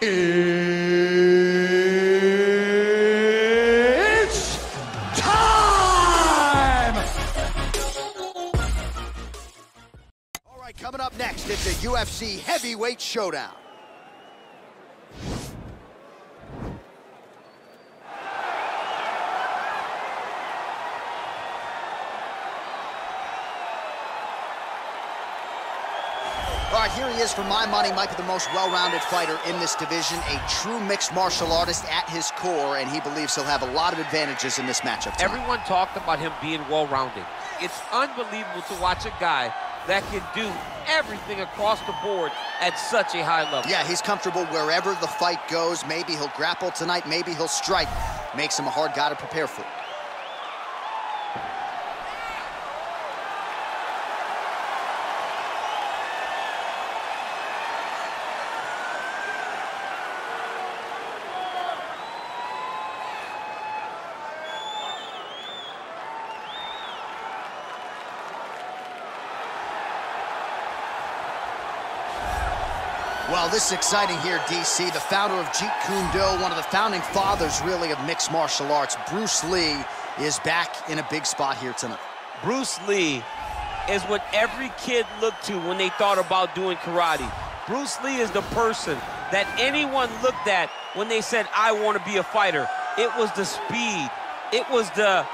It's time! All right, coming up next, it's a UFC heavyweight showdown. All right, here he is, for my money, Mike, the most well-rounded fighter in this division, a true mixed martial artist at his core, and he believes he'll have a lot of advantages in this matchup tonight. Everyone talked about him being well-rounded. It's unbelievable to watch a guy that can do everything across the board at such a high level. Yeah, he's comfortable wherever the fight goes. Maybe he'll grapple tonight, maybe he'll strike. Makes him a hard guy to prepare for. Well, this is exciting here, DC. The founder of Jeet Kune Do, one of the founding fathers, really, of mixed martial arts, Bruce Lee, is back in a big spot here tonight. Bruce Lee is what every kid looked to when they thought about doing karate. Bruce Lee is the person that anyone looked at when they said, I want to be a fighter. It was the speed. It was the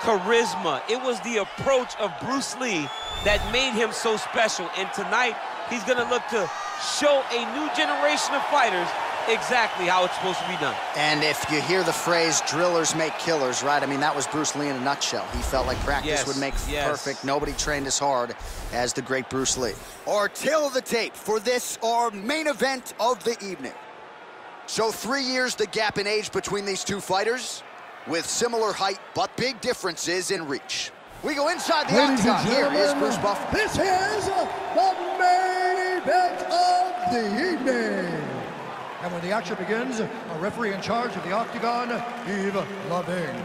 charisma. It was the approach of Bruce Lee that made him so special. And tonight, he's going to look to show a new generation of fighters exactly how it's supposed to be done. And if you hear the phrase, drillers make killers, right? I mean, that was Bruce Lee in a nutshell. He felt like practice would make perfect. Nobody trained as hard as the great Bruce Lee. Or till the tape for this, our main event of the evening. So 3 years the gap in age between these two fighters, with similar height but big differences in reach. We go inside the octagon. Here is Bruce Buffett. This is the main event of the evening. And when the action begins, a referee in charge of the octagon, Eve LeBing.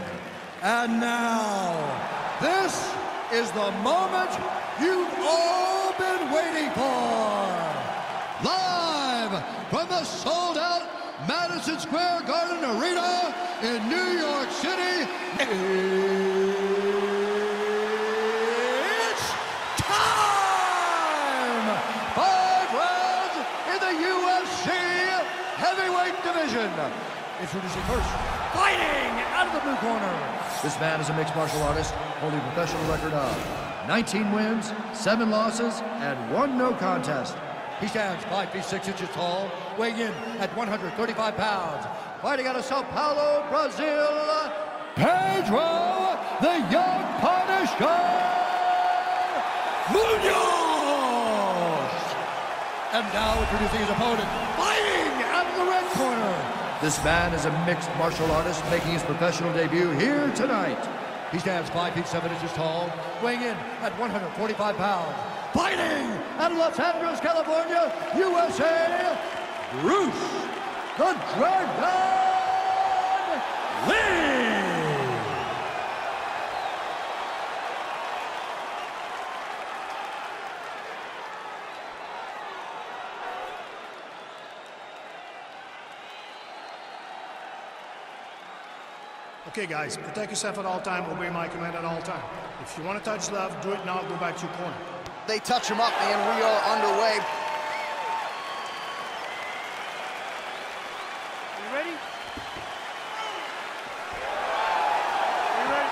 And now, this is the moment you've all been waiting for. Live from the sold-out Madison Square Garden Arena in New York City. Introducing first, fighting out of the blue corner. This man is a mixed martial artist, holding a professional record of 19 wins, 7 losses, and 1 no contest. He stands 5 feet 6 inches tall, weighing in at 135 pounds. Fighting out of Sao Paulo, Brazil, Pedro the Young Punisher Munhoz. And now introducing his opponent, fighting out of the red corner. This man is a mixed martial artist making his professional debut here tonight. He stands 5 feet 7 inches tall, weighing in at 145 pounds. Fighting out of Los Angeles, California, USA, Bruce the Dragon Lee. Okay, guys, protect yourself at all time, obey my command at all time. If you want to touch love, do it now, go back to your corner. They touch him up, and we are underway. You ready? You ready?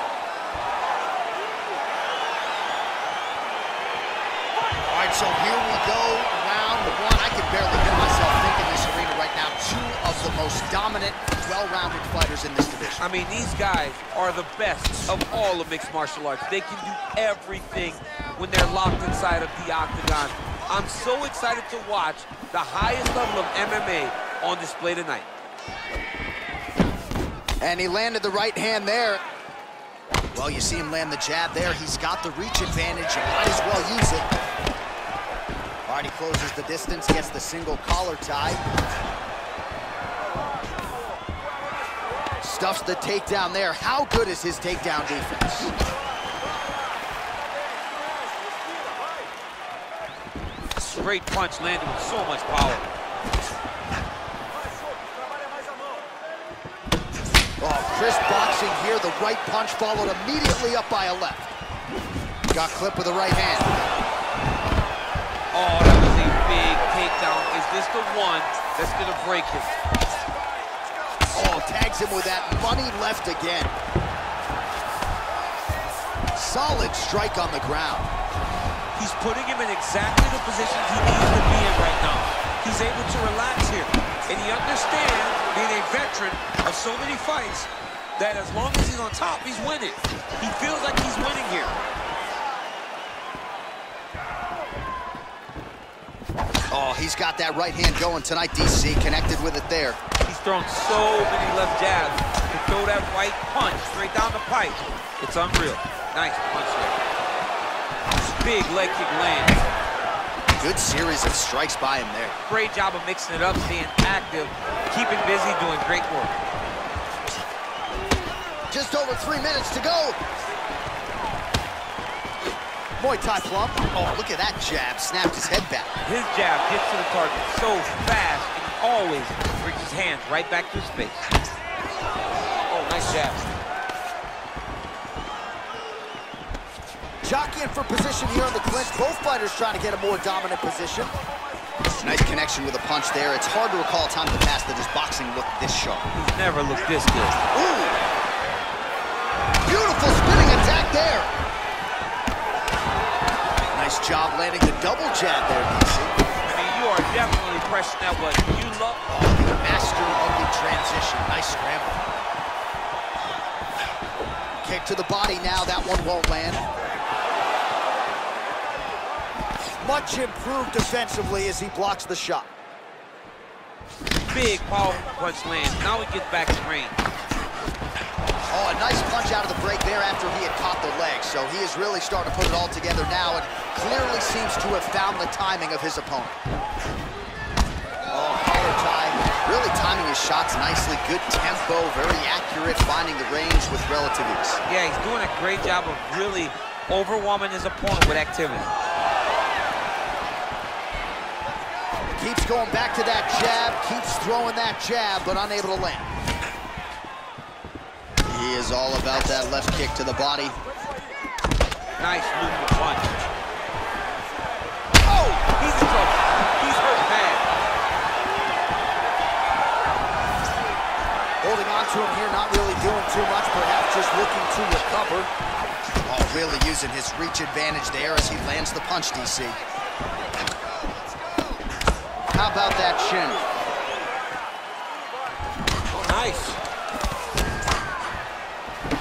All right, so here we go, round one. I can barely get myself thinking this arena right now. Two of the most dominant, well-rounded fighters in this division. I mean, these guys are the best of all of mixed martial arts. They can do everything when they're locked inside of the octagon. I'm so excited to watch the highest level of MMA on display tonight. And he landed the right hand there. Well, you see him land the jab there. He's got the reach advantage. You might as well use it. All right, he closes the distance, gets the single collar tie. Stuffs the takedown there. How good is his takedown defense? Straight punch landed with so much power. the right punch followed immediately up by a left. Got clipped with a right hand. Oh, that was a big takedown. Is this the one that's going to break him? Oh, tags him with that money left again. Solid strike on the ground. He's putting him in exactly the position he needs to be in right now. He's able to relax here. And he understands, being a veteran of so many fights, that as long as he's on top, he's winning. He feels like he's winning here. Oh, he's got that right hand going tonight, DC. Connected with it there. He's thrown so many left jabs. He can throw that right punch straight down the pipe. It's unreal. Nice punch there. This big leg kick lands. Good series of strikes by him there. Great job of mixing it up, staying active, keeping busy, doing great work. Just over 3 minutes to go. Muay Thai plump. Oh, look at that jab. Snapped his head back. His jab gets to the target so fast, and always brings his hands right back through space. Oh, nice jab. Jockeying for position here on the clinch. Both fighters trying to get a more dominant position. Nice connection with a punch there. It's hard to recall a time in the past that his boxing looked this sharp. He's never looked this good. Ooh! Beautiful spinning attack there. Nice job landing the double jab there, DC. I mean, you are definitely pressing that one. You love the master of the transition. Nice scramble. Kick to the body now. That one won't land. Much improved defensively as he blocks the shot. Big powerful punch lands. Now he gets back to range. Oh, a nice punch out of the break there after he had caught the leg. So he is really starting to put it all together now and clearly seems to have found the timing of his opponent. Oh, collar tie. Really timing his shots nicely. Good tempo, very accurate, finding the range with relative ease. Yeah, he's doing a great job of really overwhelming his opponent with activity. Keeps going back to that jab, keeps throwing that jab, but unable to land. He is all about that left kick to the body. Nice movement punch. Oh, he's in trouble. He's hurt bad. Holding on to him here, not really doing too much, perhaps just looking to recover. Oh, really using his reach advantage there as he lands the punch, DC. How about that shin? Oh, nice.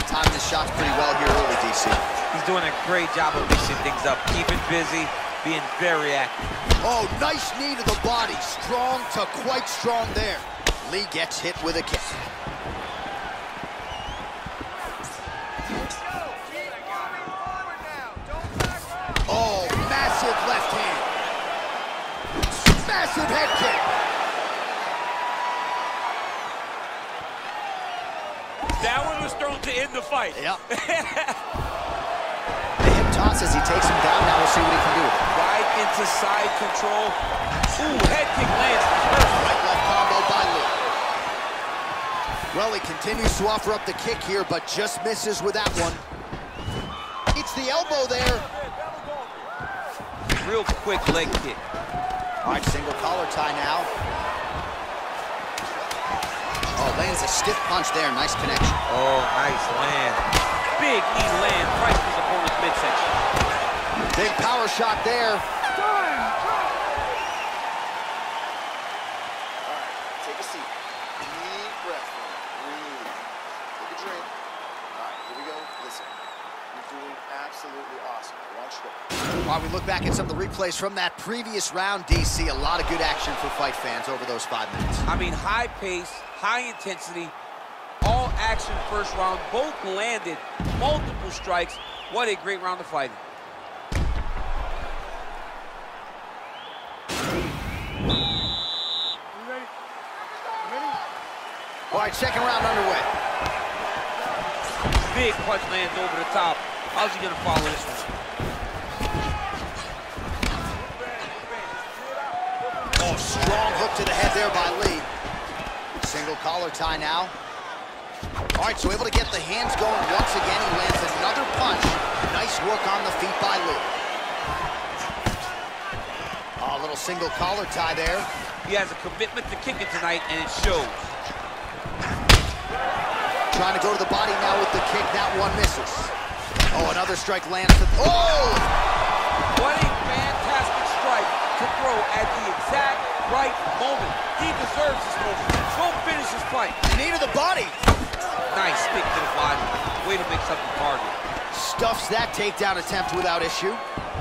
Timed his shots pretty well here early, DC. He's doing a great job of mixing things up, keeping busy, being very active. Oh, nice knee to the body. Strong to quite strong there. Lee gets hit with a kick. Oh, massive left hand. Massive head kick. That one was thrown to end the fight. Yep. The hip toss as he takes him down. Now we'll see what he can do. Right into side control. Ooh, head kick lands. Right-left combo by Lee. Well, he continues to offer up the kick here, but just misses with that one. It's the elbow there. Real quick leg kick. All right, single collar tie now. Oh, lands a stiff punch there. Nice connection. Oh, nice land. Big knee land right to his opponent's midsection. Big power shot there. Time. All right, take a seat. Deep breath. Breathe. Take a drink. All right, here we go. Listen, you're doing absolutely awesome. While we look back at some of the replays from that previous round, DC, a lot of good action for fight fans over those 5 minutes. I mean, high pace, high intensity, all action first round, both landed multiple strikes. What a great round of fighting. You ready? You ready? All right, second round underway. Big punch lands over the top. How's he gonna follow this one? Strong hook to the head there by Lee. Single collar tie now. All right, so able to get the hands going once again. He lands another punch. Nice work on the feet by Lou. Oh, a little single collar tie there. He has a commitment to kicking tonight, and it shows. Trying to go to the body now with the kick. That one misses. Oh, another strike lands. Oh! What a fantastic strike to throw at the exact right moment. He deserves this moment. Don't finish this fight. Knee to the body. Nice stick to the body. Way to mix up the target. Stuffs that takedown attempt without issue.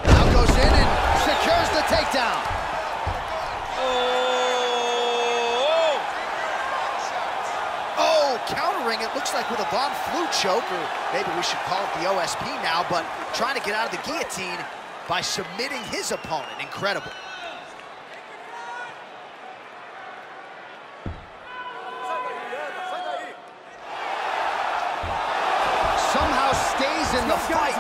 Now goes in and secures the takedown. Oh, countering it, looks like with a Von Flu choke, or maybe we should call it the OSP now, but trying to get out of the guillotine by submitting his opponent. Incredible. In the fight.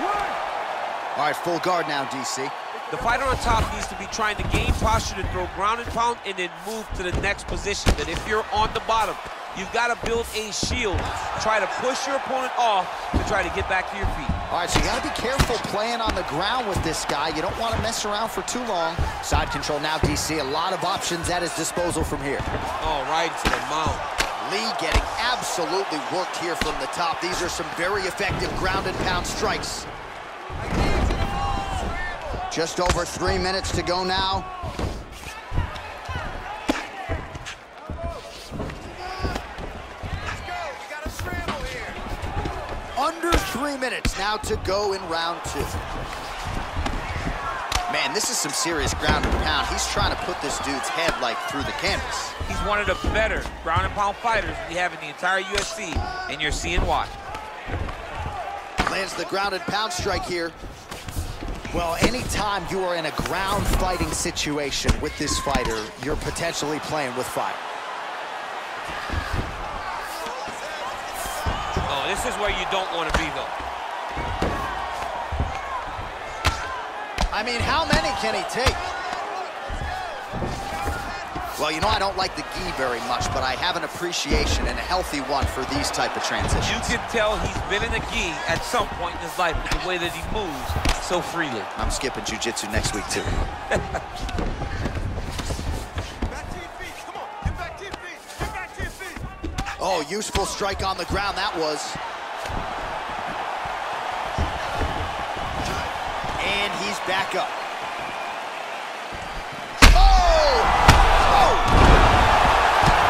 All right, full guard now, DC. The fighter on top needs to be trying to gain posture to throw ground and pound and then move to the next position. But if you're on the bottom, you've got to build a shield. Try to push your opponent off to try to get back to your feet. All right, so you got to be careful playing on the ground with this guy. You don't want to mess around for too long. Side control now, DC. A lot of options at his disposal from here. All right, to the mount. Lee getting absolutely worked here from the top. These are some very effective ground and pound strikes. Just over 3 minutes to go now. Under 3 minutes now to go in round two. Man, this is some serious ground and pound. He's trying to put this dude's head, like, through the canvas. He's one of the better ground and pound fighters we have in the entire UFC, and you're seeing why. Lands the ground and pound strike here. Well, anytime you are in a ground fighting situation with this fighter, you're potentially playing with fire. Oh, this is where you don't want to be, though. I mean, how many can he take? Well, you know, I don't like the gi very much, but I have an appreciation and a healthy one for these type of transitions. You can tell he's been in a gi at some point in his life with the way that he moves so freely. I'm skipping jiu-jitsu next week, too. Back to your feet, come on. Get back to your feet, get back to your feet. Oh, useful strike on the ground, that was. And he's back up. Oh! Oh! Oh,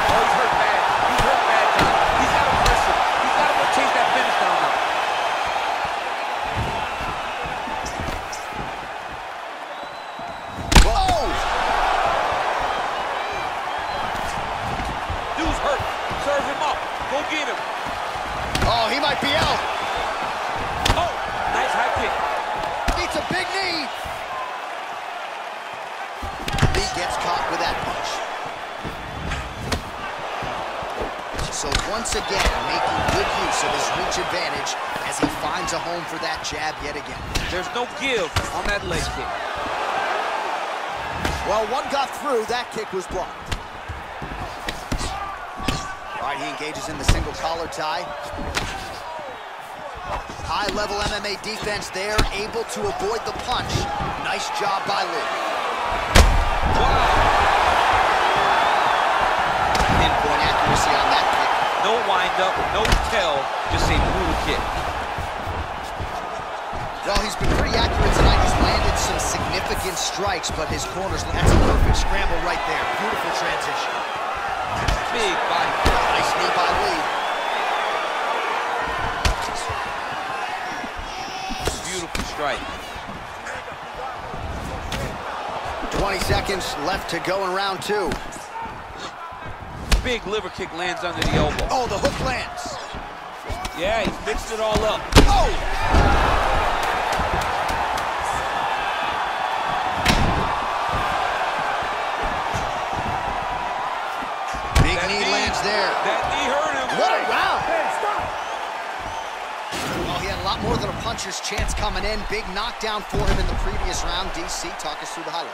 he's hurt bad. He's hurt bad, John. He's got to pressure. He's got to go change that finish down now. Whoa! Dude's hurt. Serve him up. Go get him. Oh, he might be out. Oh, nice high kick. A big knee. Lee gets caught with that punch. So once again, making good use of his reach advantage as he finds a home for that jab yet again. There's no give on that leg kick. Well, one got through. That kick was blocked. All right, he engages in the single collar tie. High-level MMA defense there, able to avoid the punch. Nice job by Lou. Wow. Pinpoint accuracy on that kick. No wind-up, no tell, just a brutal kick. Well, he's been pretty accurate tonight. He's landed some significant strikes, but his corners, that's a perfect scramble right there. Beautiful transition. Big body. Nice knee by Lee. Strike. 20 seconds left to go in round two. Big liver kick lands under the elbow. Oh, the hook lands. Yeah, he's mixed it all up. Oh! Big knee lands there. That knee hurt him. What a round! More than a puncher's chance coming in. Big knockdown for him in the previous round. DC, talk us through the highlight.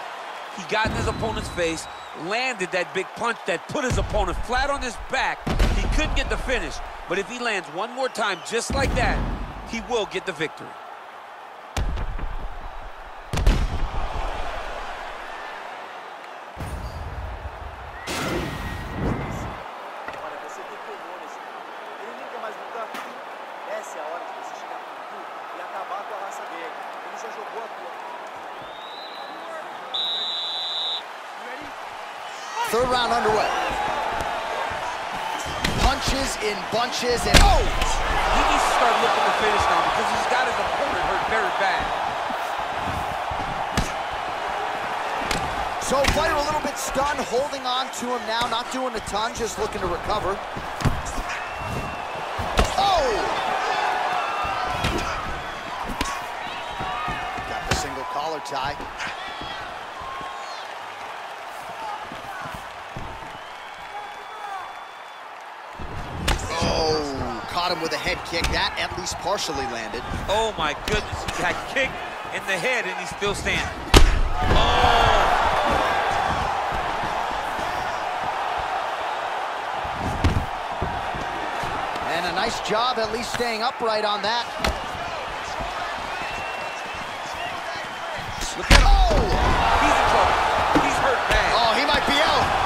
He got in his opponent's face, landed that big punch that put his opponent flat on his back. He couldn't get the finish. But if he lands one more time just like that, he will get the victory. Third round underway. Punches in bunches and oh! He needs to start looking to finish now because he's got his opponent hurt very bad. So fighter a little bit stunned, holding on to him now, not doing a ton, just looking to recover. Oh! Got the single collar tie. Caught him with a head kick. That at least partially landed. Oh, my goodness. He got kicked in the head, and he's still standing. Oh! And a nice job at least staying upright on that. Look at him. Oh! He's in trouble. He's hurt bad. Oh, he might be out.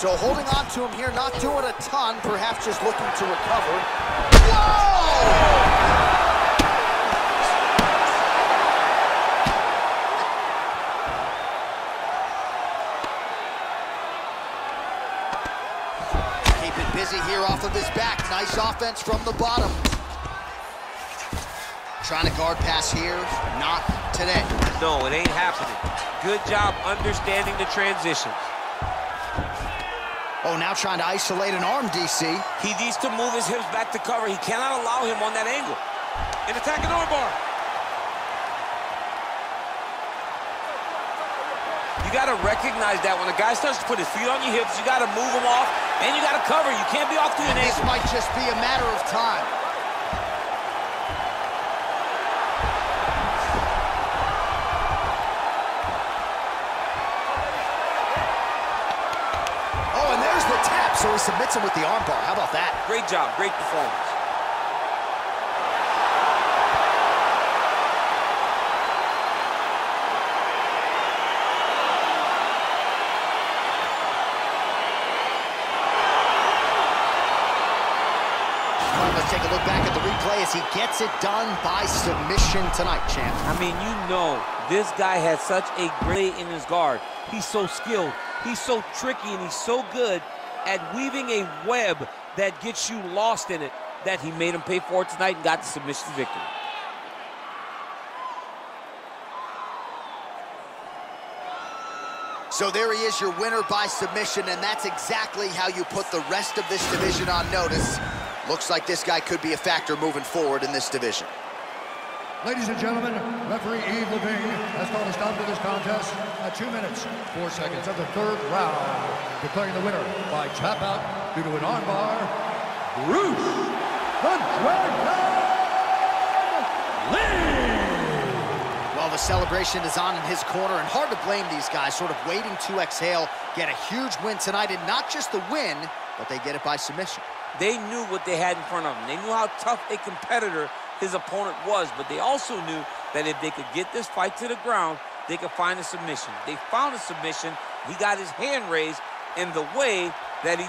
So holding on to him here, not doing a ton, perhaps just looking to recover. Whoa! Keep it busy here off of his back. Nice offense from the bottom. Trying to guard pass here, not today. No, it ain't happening. Good job understanding the transitions. Oh, now trying to isolate an arm, DC. He needs to move his hips back to cover. He cannot allow him on that angle. And attack an armbar. You got to recognize that when a guy starts to put his feet on your hips, you got to move him off, and you got to cover. You can't be off to an angle. This might just be a matter of time. So he submits him with the armbar. How about that? Great job. Great performance. All right, let's take a look back at the replay as he gets it done by submission tonight, champ. I mean, you know, this guy has such a grade in his guard. He's so skilled. He's so tricky, and he's so good at weaving a web that gets you lost in it, that he made him pay for it tonight and got the submission victory. So there he is, your winner by submission, and that's exactly how you put the rest of this division on notice. Looks like this guy could be a factor moving forward in this division. Ladies and gentlemen, referee Eve LeBing has called a stop to this contest at 2 minutes, 4 seconds of the third round, declaring the winner by tap out due to an armbar, Bruce the Dragon Lee! Well, the celebration is on in his corner, and hard to blame these guys, sort of waiting to exhale, get a huge win tonight, and not just the win, but they get it by submission. They knew what they had in front of them. They knew how tough a competitor his opponent was, but they also knew that if they could get this fight to the ground, they could find a submission. They found a submission, he got his hand raised in the way that he